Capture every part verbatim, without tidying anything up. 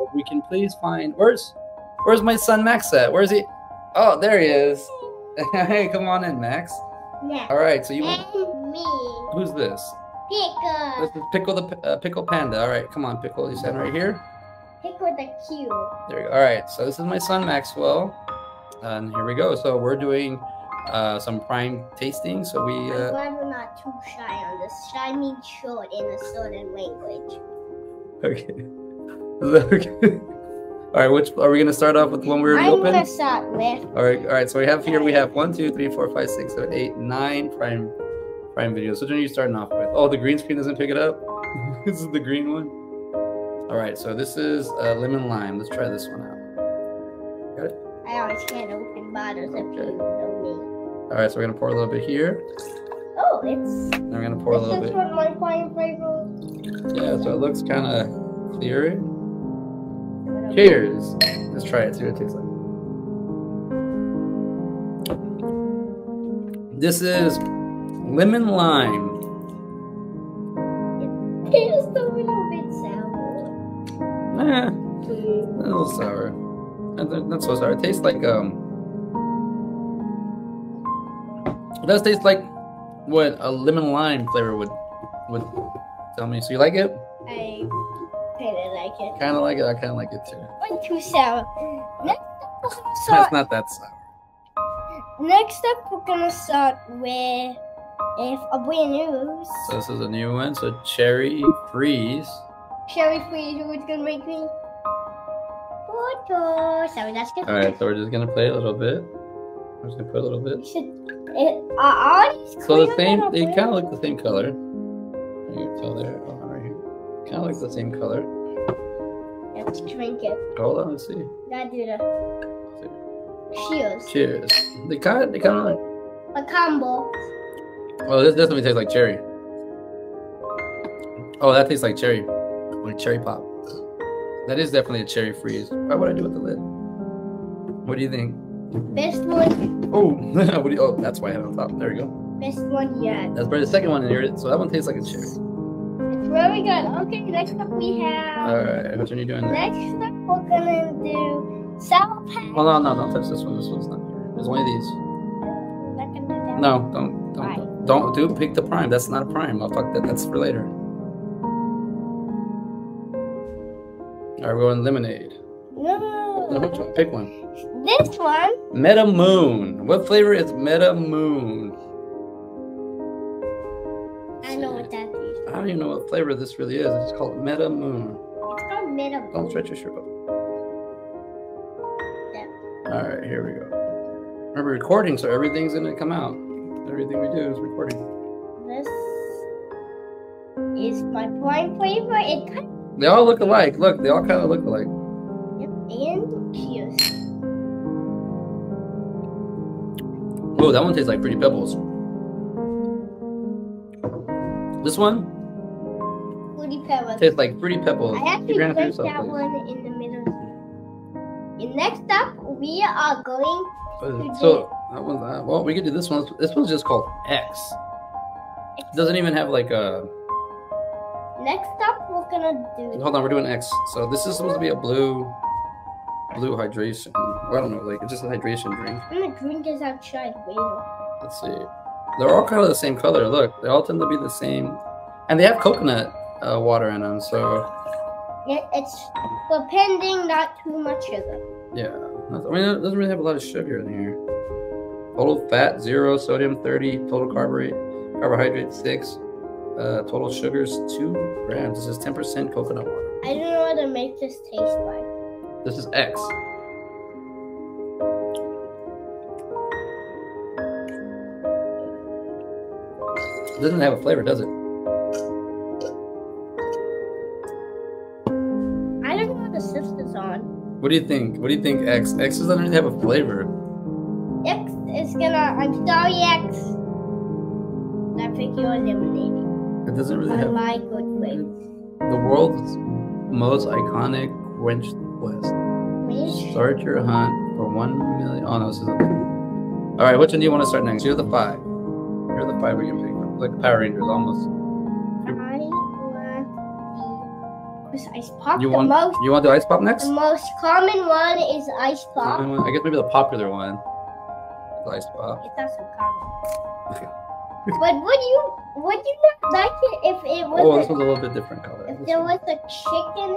If we can please find... Where's where's my son Max at? Where's he? Oh, there he is. Hey, come on in, Max. Yeah. All right, so you... And me. Who's this? Pickle. This is Pickle the uh, Pickle Panda. All right, come on, Pickle. You stand right here. Pickle the Q. There you go. All right, so this is my son Maxwell. And here we go. So we're doing uh, some Prime tasting. So we... Uh, I'm glad we're not too shy on this. Shy means short in a certain language. Okay. Okay. All right, which are we going to start off with the one we already opened? I'm going to start with... All right, all right. So we have here, we have one, two, three, four, five, six, seven, eight, nine Prime Prime videos. Which one are you starting off with? Oh, the green screen doesn't pick it up? This is the green one? All right, so this is uh, lemon lime. Let's try this one out. Got it? I always can't open bottles if you know me. All right, so we're going to pour a little bit here. Oh, it's... And we're going to pour a little bit. This is one of my Prime favorites. Yeah, so it looks kind of clear. Cheers! Let's try it, see what it tastes like. This is lemon lime. It tastes a little bit sour. Nah, a little sour. Not, not so sour. It tastes like, um... it does taste like what a lemon lime flavor would, would tell me. So you like it? I... Like kind of like it. I kind of like it too. One too sour. Next up, we're gonna start. That's not that sour. Next up, we're gonna start with if a brand new. So this is a new one. So cherry freeze. Cherry freeze. Who's gonna make me? Water. Sorry, that's good. All right, so we're just gonna play a little bit. I'm just gonna put a little bit. Should, it, are all these so the same. They kind of look the same color. You can tell there. Oh, right here. Kind of look the same color. Let's drink it. Hold on, let's see. Gotta do the... Cheers. Cheers. They kind of, they kind of like... A combo. Oh, this definitely tastes like cherry. Oh, that tastes like cherry. Like cherry pop. That is definitely a cherry freeze. Why would I do with the lid? What do you think? Best one. Oh, what do you, oh that's why I have it on top. There we go. Best one yet. That's probably the second one in here. So that one tastes like a cherry. Very good. Okay, next up we have... Alright, which one are you doing there? Next up we're gonna do Sour Patch. Hold on, no, don't touch this one. This one's not here. There's one of these. I'm not gonna do that. No, don't. Don't, right. don't do pick the Prime. That's not a Prime. I'll talk that. That's for later. Alright, we're going lemonade. No. No, which one? Pick one. This one. Meta Moon. What flavor is Meta Moon? I know what that is. I don't even know what flavor this really is. It's called Meta Moon. It's called Meta Moon. Don't stretch your shirt up. Yeah. All right, here we go. Remember, recording, so everything's going to come out. Everything we do is recording. This is my Prime flavor. It kind of... They all look alike. Look, they all kind of look alike. Yep, and cheers. Oh, that one tastes like Pretty Pebbles. This one? Pebbles. Tastes like Pretty Pebbles. I actually drank that place. one in the middle. And next up, we are going to so do... that one's not, well, we could do this one. This one's just called X. X. It doesn't even have like a... Next up, we're gonna do... Hold on, we're doing X. So this is supposed to be a blue... Blue hydration. Well, I don't know, like, it's just a hydration drink. I'm gonna drink this outside later. Let's see. They're all kind of the same color. Look, they all tend to be the same. And they have coconut. Uh, water in them, so yeah, it's depending, not too much sugar. Yeah, I mean, it doesn't really have a lot of sugar in here. Total fat zero, sodium thirty, total carb carbohydrate six, uh, total sugars two grams. This is ten percent coconut water. I don't know how to make this taste like. This is X. It doesn't have a flavor, does it? What do you think? What do you think, X? X doesn't really have a flavor. X is gonna... I'm sorry, X. I think you're eliminating. It doesn't really I have... my good ways. The world's most iconic quench quest. Please? Start your hunt for one million... Oh, no, this is... Alright, which one do you want to start next? You're the five. You're the five we can pick. Like Power Rangers, almost. I want the is ice pop. You the want most, you want the ice pop next? The most common one is ice pop. One, I guess maybe the popular one. The ice pop. It's not so common. Okay. But would you would you not like it if it was? Oh, this one's a little bit different color. If there was a chicken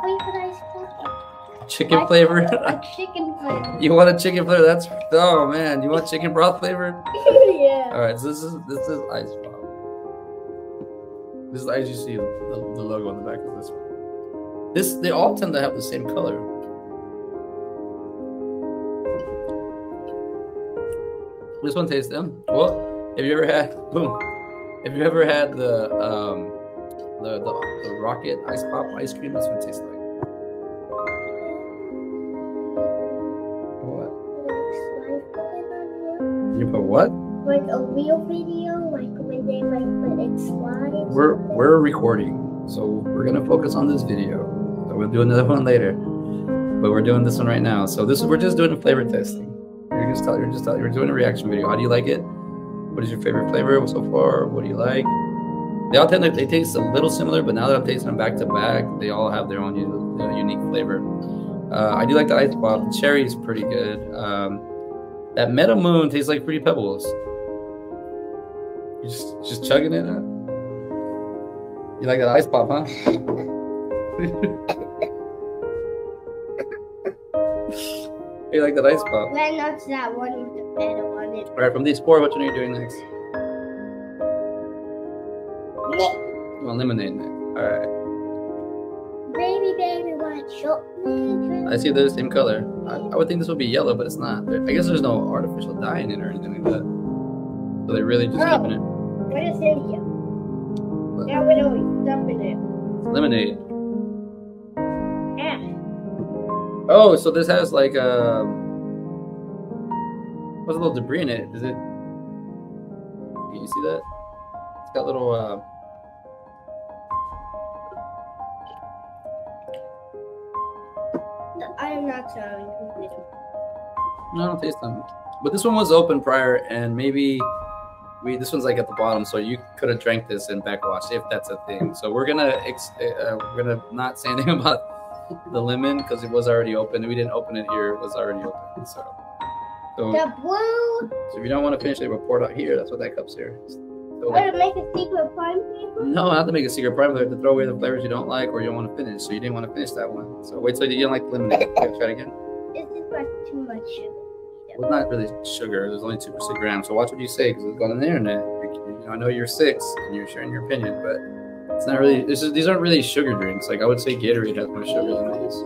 flavored ice pop. Chicken flavor? A chicken flavor. You want a chicken flavor? That's oh man, you want chicken broth flavor? Yeah. All right, so this is this is ice pop. This is as you see the, the logo on the back of this one. This they all tend to have the same color. This one tastes them. Well, have you ever had boom? Have you ever had the um the the, the rocket ice pop ice cream? That's what it tastes like. What? You put what? Like a real video, like when they like put it slides. We're we're recording, so we're gonna focus on this video. So we'll do another one later, but we're doing this one right now. So this we're just doing a flavor testing. You're just telling, you're just telling, you're doing a reaction video. How do you like it? What is your favorite flavor so far? What do you like? They all tend to they taste a little similar, but now that I'm tasting them back to back, they all have their own uh, unique flavor. Uh, I do like the ice pop. The cherry is pretty good. Um, that Meta Moon tastes like Pretty Pebbles. You just, just chugging it, huh? You like that ice pop, huh? You like that ice pop? Well, not that one with the better one. All right, from these four, which one are you doing next? You want lemonade next. All right. Baby, baby, want chocolate? I see they're the same color. I, I would think this would be yellow, but it's not. I guess there's no artificial dye in it or anything like that. So they really just dumping it. What is in here? What? Now we're always dumping it. Lemonade. Yeah. Oh, so this has like a... What's a little debris in it? Is it... Can you see that? It's got little... Uh... No, I am not sorry. No, I don't taste them. But this one was open prior, and maybe... We, this one's like at the bottom, so you could have drank this and backwash if that's a thing. So we're gonna ex uh, we're gonna not say anything about the lemon because it was already open. We didn't open it here; it was already open. So, so the blue. So if you don't want to finish the report out here, that's what that cup's here. So like, to make a secret prime flavor? No, not to make a secret prime. They have to throw away the flavors you don't like or you don't want to finish. So you didn't want to finish that one. So wait till you don't like the lemonade. Try it again. This is like too much sugar. Well, not really sugar. There's only two percent grams. So watch what you say, because it's gone on the internet. You know, I know you're six and you're sharing your opinion, but it's not really. This is these aren't really sugar drinks. Like I would say, Gatorade has more sugar than it is.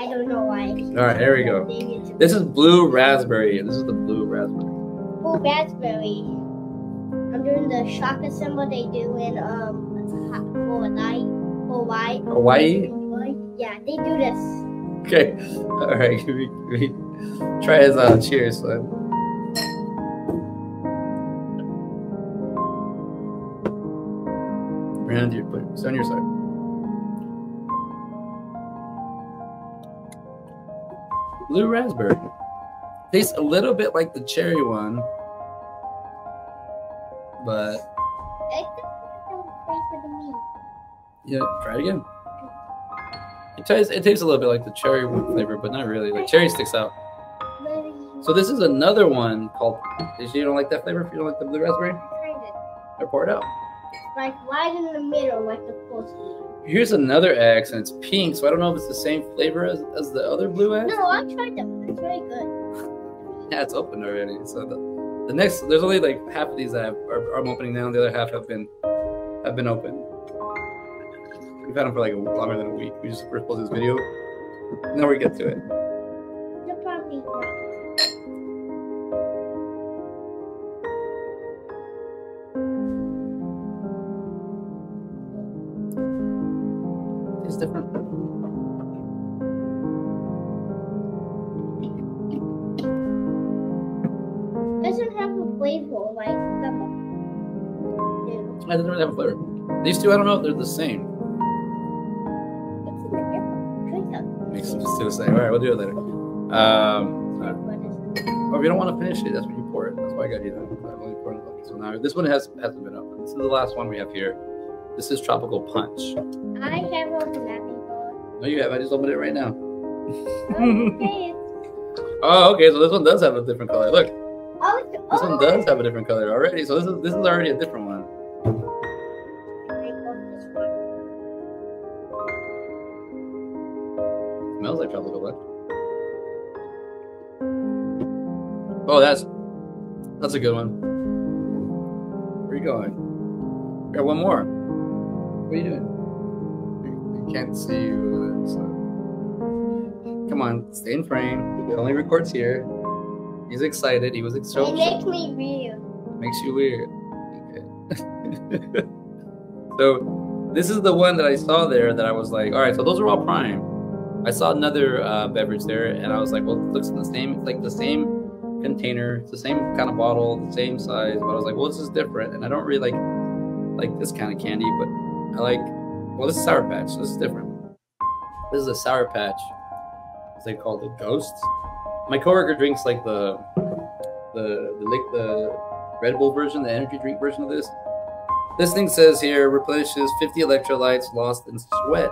I don't know why. All right, here we go. This is blue raspberry. This is the blue raspberry. Blue raspberry. I'm doing the shaka symbol they do in um Hawaii. Hawaii. Hawaii. Yeah, they do this. Okay, all right, we, we try this out. Cheers, son. Brand your plate. It's on your side. Blue raspberry. Tastes a little bit like the cherry one, but. I think don't play for the meat. Yeah, try it again. It tastes, it tastes a little bit like the cherry flavor, but not really. Like cherry sticks out. So this is another one called. If you don't like that flavor, if you don't like the blue raspberry, I pour it out. It's like right in the middle, like the full. Here's another X, and it's pink. So I don't know if it's the same flavor as, as the other blue X. No, I tried them. It's very good. Yeah, it's open already. So the, the next, there's only like half of these that have, are, I'm opening now. And the other half have been have been open. We've had them for like longer than a week. We just first posted this video. Now we get to it. The puppy. It's different. It doesn't have a flavor like the. Yeah. It doesn't really have a flavor. These two, I don't know if they're the same. Suicide. All right, we'll do it later. Um, right. Or if you don't want to finish it, that's when you pour it. That's why I got you that. I've only poured it up. So now this one has hasn't been open. This is the last one we have here. This is Tropical Punch. I have opened that before. No, you have. I just opened it right now. Okay. Oh, okay. So this one does have a different color. Look. Oh, it's orange. This one does have a different color already. So this is this is already a different one. It smells like tropical punch. Oh, that's that's a good one. Where are you going? We got one more. What are you doing? I can't see you. So. Come on, stay in frame. It only records here. He's excited. He was excited. It makes me weird. It makes you weird. Okay. So this is the one that I saw there that I was like, all right, so those are all Prime. I saw another uh, beverage there, and I was like, well, it looks the same. It's like the same container. It's the same kind of bottle, the same size. But I was like, well, this is different. And I don't really like like this kind of candy, but I like, well, this is Sour Patch. This is different. This is a Sour Patch. It's like called the Ghost. My coworker drinks like the the the like the Red Bull version, the energy drink version of this. This thing says here replenishes fifty electrolytes lost in sweat,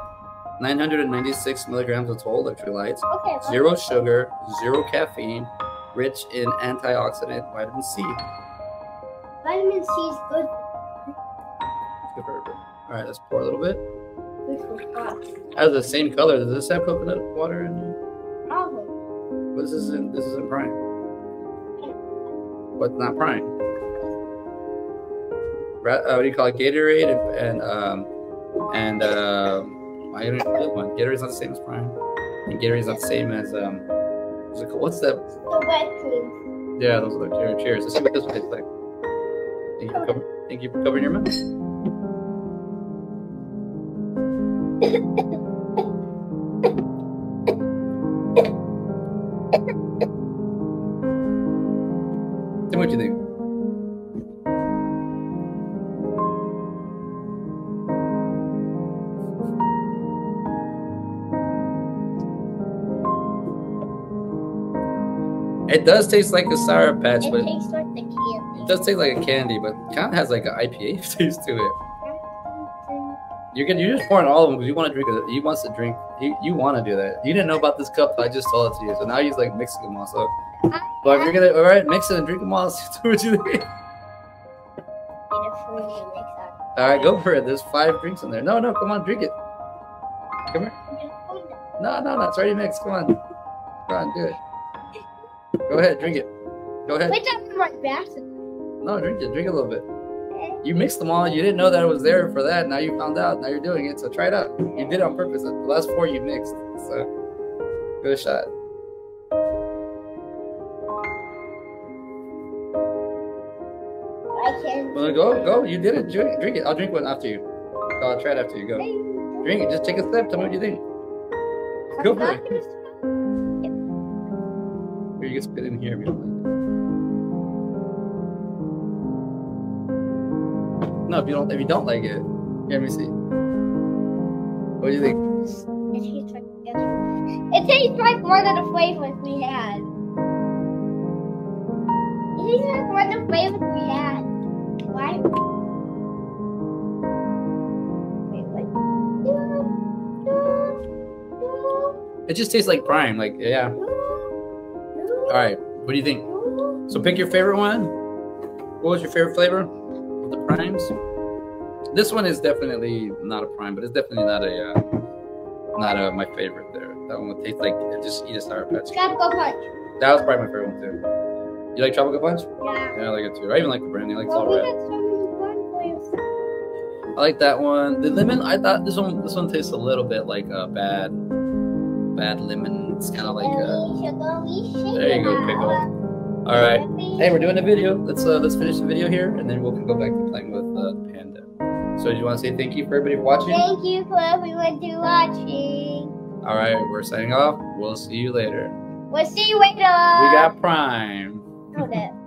nine hundred ninety-six milligrams of total electrolytes, okay, zero sugar, zero caffeine, rich in antioxidant vitamin C. Vitamin C is good. Good for everybody. All right, let's pour a little bit. It has the same color. Does this have coconut water in it? Probably. Well, this isn't this isn't Prime. What's not Prime? Uh, what do you call it? Gatorade and and um and um I don't know the one. Gatorade's not the same as Prime. And Gatorade's not the same as um what's that? The wet cream. Yeah, those are the cheers. Let's see what this one tastes like. Thank you for covering, thank you for covering your mouth. Tim, what do you think? It does taste like a Sour Patch, it but tastes like the candy. It does taste like a candy, but it kind of has like an I P A taste to it. You're gonna, you're just pouring all of them because you want to drink. He wants to drink. You you want to do that. You didn't know about this cup. I just told it to you. So now he's like mixing them all. So, but you're gonna all right, mix it and drink them all. What you think? All right, go for it. There's five drinks in there. No, no, come on, drink it. Come here. No, no, no. It's already mixed. Come on, come on, do it. Go ahead, drink it. Go ahead. Wait, that's my bathroom. No, drink it. Drink a little bit. You mixed them all. You didn't know that it was there for that. Now you found out. Now you're doing it. So try it out. You did it on purpose. The last four you mixed. So good shot. I can't. Well, go, go. You did it. Drink, drink it. I'll drink one after you. So I'll try it after you. Go. Drink it. Just take a sip. Tell me what you think. Go for it. Or you can spit in here if you don't like. No, if you don't, if you don't like it, let me see. What do you think? It tastes like it tastes like one of the flavors we had. It tastes like one of the flavors we had. Why? Wait, what? It just tastes like Prime, like yeah. All right, what do you think? So pick your favorite one. What was your favorite flavor? The Primes. This one is definitely not a Prime, but it's definitely not a uh, not a my favorite there. That one would taste like just eat a Sour Patch. Tropical Punch. That was probably my favorite one too. You like Tropical Punch? Yeah. Yeah, I like it too. I even like the brand. I like well, all red. One I like that one. The lemon. I thought this one this one tastes a little bit like a bad bad lemon. It's kind of like a, there you go, pickle. All right. Hey, we're doing a video. Let's uh, let's finish the video here, and then we'll go back to playing with uh, Panda. So, do you want to say thank you for everybody for watching? Thank you for everyone for watching. All right, we're signing off. We'll see you later. We'll see you later. We got Prime. Hold it.